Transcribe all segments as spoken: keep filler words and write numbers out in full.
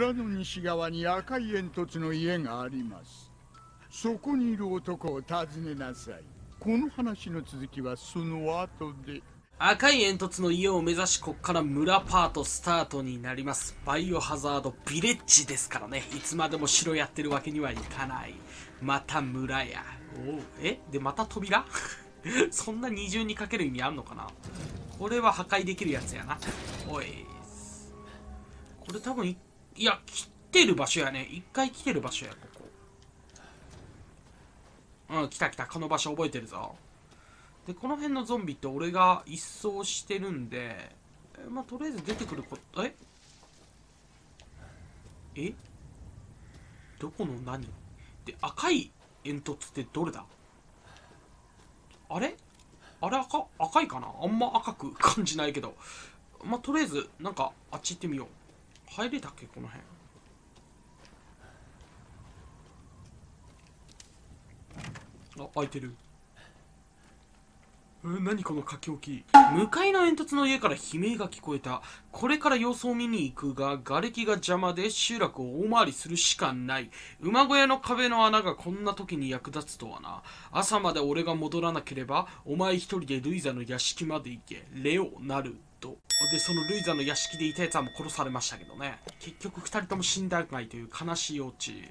村の西側に赤い煙突の家があります。そこにいる男を訪ねなさい。この話の続きはその後で。赤い煙突の家を目指し、こっから村パートスタートになります。バイオハザードビレッジですからね。いつまでも城やってるわけにはいかない。また村や。おう、えでまた扉そんな二重にかける意味あんのかな。これは破壊できるやつやな。おい、これ多分 い, いや来てる場所やね。一回来てる場所や。ここ、うん、来た来た。この場所覚えてるぞ。で、この辺のゾンビって俺が一掃してるんで、えまあ、とりあえず出てくること。ええどこの何で、赤い煙突ってどれだ。あれあれ 赤, 赤いかな。あんま赤く感じないけど、まあ、とりあえずなんかあっち行ってみよう。入れたっけこの辺。あ、開いてる。何この書き置き。向かいの煙突の家から悲鳴が聞こえた。これから様子を見に行くが、瓦礫が邪魔で集落を大回りするしかない。馬小屋の壁の穴がこんな時に役立つとはな。朝まで俺が戻らなければお前一人でルイザの屋敷まで行け。レオナルドで、そのルイザの屋敷でいたやつはもう殺されましたけどね。結局ふたりとも死んだがいという悲しいオチ。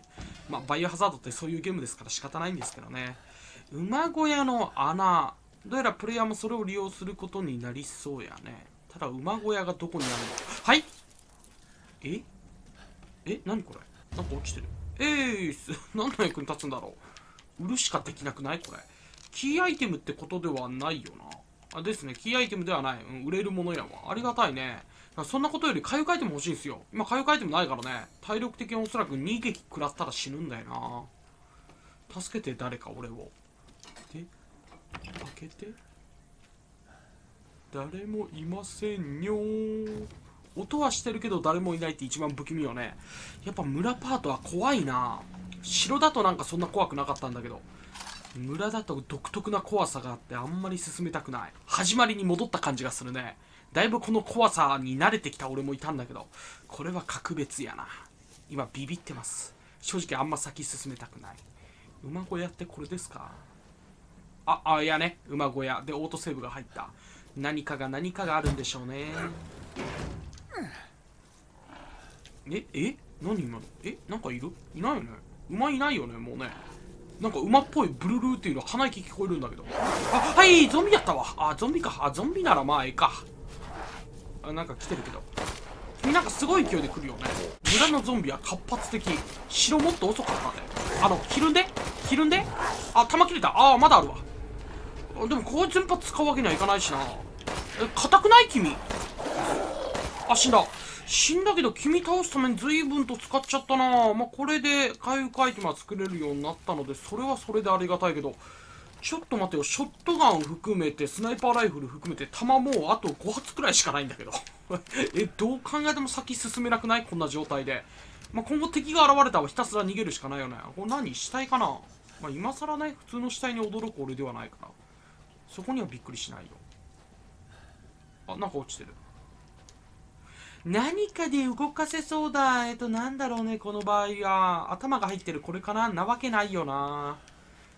まあバイオハザードってそういうゲームですから仕方ないんですけどね。馬小屋の穴、どうやらプレイヤーもそれを利用することになりそうやね。ただ馬小屋がどこにあるのか。はい、ええ何これ。なんか落ちてる。えーす、何の役に立つんだろう。売るしかできなくないこれ。キーアイテムってことではないよな。あですね、キーアイテムではない、うん、売れるものやわ。ありがたいね。そんなことより回復アイテム欲しいんですよ。今回復アイテムないからね。体力的におそらくに撃食らったら死ぬんだよな。助けて誰か俺を。で開けて。誰もいませんよ。音はしてるけど誰もいないって一番不気味よね。やっぱ村パートは怖いな。城だとなんかそんな怖くなかったんだけど、村だと独特な怖さがあってあんまり進めたくない。始まりに戻った感じがするね。だいぶこの怖さに慣れてきた俺もいたんだけど、これは格別やな。今ビビってます。正直あんま先進めたくない。馬小屋ってこれですか。あ、あ、いやね、馬小屋でオートセーブが入った。何かが何かがあるんでしょうね。ええ何今の。えなんかいるいないよね。馬いないよね。もうね、なんか馬っぽいブルルーっていうの鼻息聞こえるんだけど。あ、はい、ゾンビやったわ。あ、ゾンビか。あ、ゾンビならまあええか。あ、なんか来てるけど、君なんかすごい勢いで来るよね。村のゾンビは活発的。城もっと遅かったね。あのひるんでひるんで。あ、弾切れた。ああ、まだあるわ。でもこう全発使うわけにはいかないしな。え、硬くない君。あ、死んだ。死んだけど君倒すために随分と使っちゃったな。まあ、これで回復アイテムは作れるようになったので、それはそれでありがたいけど、ちょっと待てよ。ショットガン含めて、スナイパーライフル含めて、弾もうあとご発くらいしかないんだけど。え、どう考えても先進めなくないこんな状態で。まあ、今後敵が現れたらひたすら逃げるしかないよね。これ何死体かな。まあ、今更ね、普通の死体に驚く俺ではないから。そこにはびっくりしないよ。あ、なんか落ちてる。何かで動かせそうだ。えっと、なんだろうね、この場合は。頭が入ってるこれかな。なわけないよな。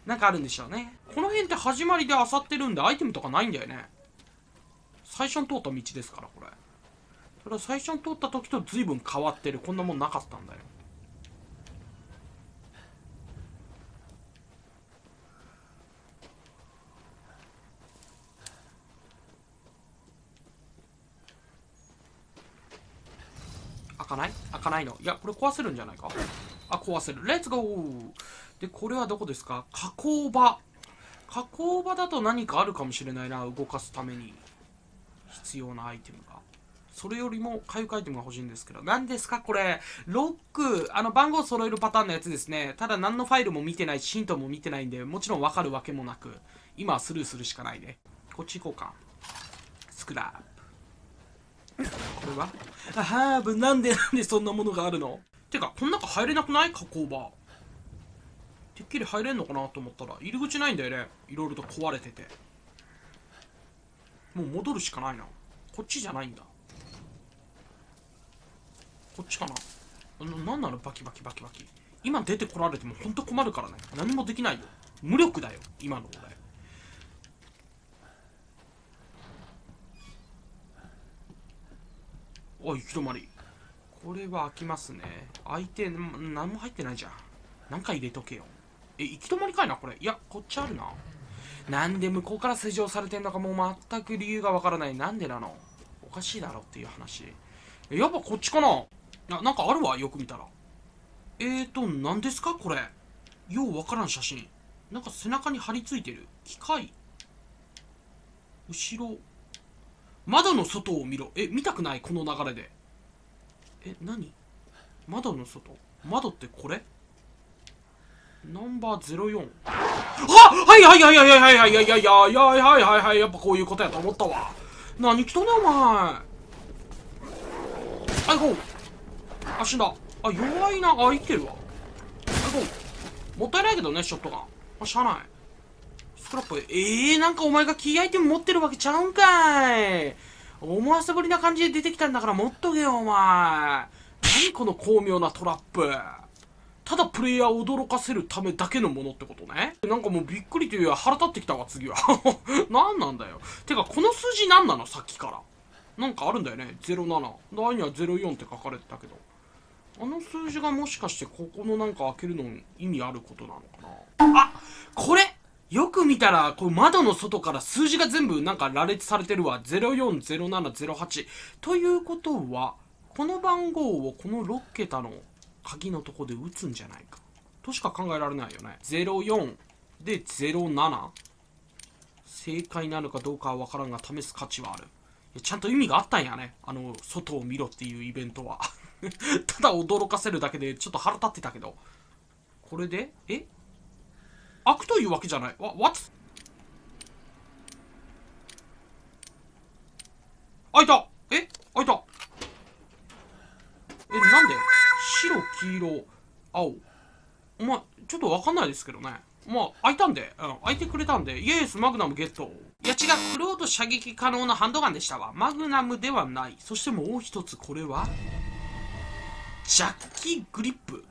なんかあるんでしょうね。この辺って始まりで漁ってるんで、アイテムとかないんだよね。最初に通った道ですから、これ。ただ、最初に通った時と随分変わってる。こんなもんなかったんだよ。開かない？開かないの。いや、これ壊せるんじゃないか。あ、壊せる。レッツゴー。で、これはどこですか。加工場。加工場だと何かあるかもしれないな。動かすために必要なアイテムが。それよりも回復アイテムが欲しいんですけど。何ですかこれ。ロック。あの番号揃えるパターンのやつですね。ただ何のファイルも見てないし、ヒントも見てないんで、もちろん分かるわけもなく、今はスルーするしかないね。こっち行こうか。スクラップ。これはあ、ハーブ。なんでなんでそんなものがあるの。てかこん中入れなくない。加工場てっきり入れんのかなと思ったら入り口ないんだよね。いろいろと壊れてて、もう戻るしかないな。こっちじゃないんだ。こっちかな。何なのバキバキバキバキ。今出てこられても本当困るからね。何もできないよ。無力だよ、今の俺。おい、行き止まり。これは開きますね。開いて、何も入ってないじゃん。何か入れとけよ。え、行き止まりかいな、これ。いや、こっちあるな。なんで向こうから施錠されてんのか、もう全く理由がわからない。なんでなの？おかしいだろっていう話。え、やっぱこっちかな？な、なんかあるわ、よく見たら。えーと、何ですかこれ。ようわからん写真。なんか背中に張り付いてる。機械。後ろ。窓の外を見ろ。え、見たくない？この流れで。え、何？窓の外？窓ってこれ？ナンバーゼロよん。あ！はいはいはいはいはいはいはいはいはいはいはいはいはい。やっぱこういうことやと思ったわ。何来たねお前。はい、ゴー。あ、死んだ。あ、弱いな。あ、生きてるわ。はい、ゴー。もったいないけどね、ショットガン。あ、しゃあない。スクラップ。えー、なんかお前がキーアイテム持ってるわけちゃうんかい。思わせぶりな感じで出てきたんだから持っとけよ、お前。何この巧妙なトラップ。ただプレイヤーを驚かせるためだけのものってことね。なんかもうびっくりというより腹立ってきたわ、次は。何なんだよ。てか、この数字何なのさっきから。なんかあるんだよね。ゼロなな。台にはゼロよんって書かれてたけど。あの数字がもしかしてここのなんか開けるのに意味あることなのかな。あ、これよく見たら、こう窓の外から数字が全部なんか羅列されてるわ。ゼロよん、ゼロなな、ゼロはち。ということは、この番号をこのろっけたの鍵のとこで打つんじゃないか。としか考えられないよね。ゼロよんでゼロなな。正解なのかどうかはわからんが、試す価値はある。いや、ちゃんと意味があったんやね。あの、外を見ろっていうイベントは。ただ驚かせるだけでちょっと腹立ってたけど。これで、え？開くというわけじゃない。わ、わつ？開いた！え？開いた！え、なんで？白、黄色、青。まあ、ちょっとわかんないですけどね。まあ、開いたんで。うん、開いてくれたんで。イエース、マグナムゲット。いや違う、クロード射撃可能なハンドガンでしたわ。マグナムではない。そしてもう一つ、これは？ジャッキグリップ。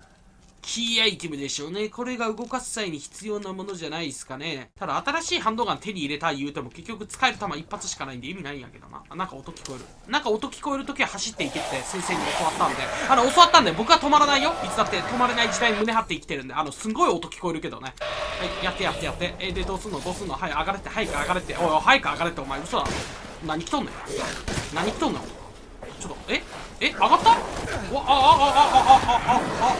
キーアイテムでしょうね。これが動かす際に必要なものじゃないですかね。ただ、新しいハンドガン手に入れたい言うても、結局使える弾一発しかないんで意味ないんやけどな。あ、なんか音聞こえる。なんか音聞こえるときは走っていけって先生に教わったんで。あの、教わったんで、僕は止まらないよ。いつだって止まれない時代に胸張って生きてるんで、あの、すんごい音聞こえるけどね。はい、やってやってやって。え、で、どうすんのどうすんのはい、上がれって、はいか上がれって。おい、はいか上がれって、お前嘘だろ。何来とんのよ。何来とんのちょっと、ええ上がったおああああああああ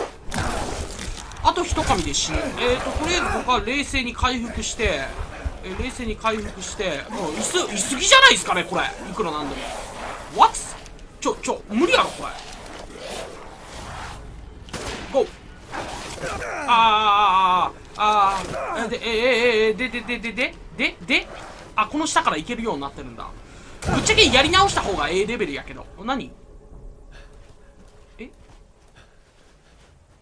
ああと一噛みで死ぬ。えっ、ー、と、とりあえず僕は冷静に回復して、えー、冷静に回復して、もう、いす、いすぎじゃないですかね、これ。いくらなんでも。What？ ちょ、ちょ、無理やろ、これ。Go！ あー、あー、で、えー、えー、で、で、で、で、で、で、で、あ、この下からいけるようになってるんだ。ぶっちゃけやり直した方が A レベルやけど。何？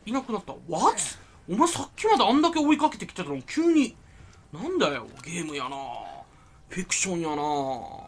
いなくなった。わつ？お前さっきまであんだけ追いかけてきてたの急に。なんだよ、ゲームやな。フィクションやな。